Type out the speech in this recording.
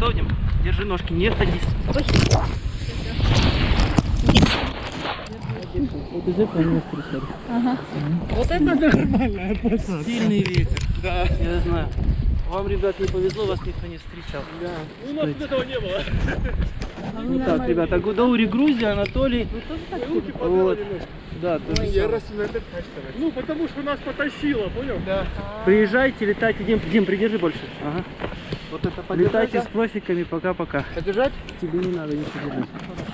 Готовим? Держи ножки, не садись. Ой. Вот из этого не встречали. Ага. Вот это нормально. Сильный ветер. Да. Я знаю. Вам, ребят, не повезло, вас никто не встречал. Да. У нас этого не было. Вот так, ребята. Гудаури, Грузия, Анатолий. Вы тоже так руки подняли? Да, тоже. Я раз иногда качаю. Ну, потому что нас потащило, понял? Да. Приезжайте, летайте. Дим, придержи больше. Ага. Вот это летайте с профиками, пока-пока. Подержать? Тебе не надо ничего держать.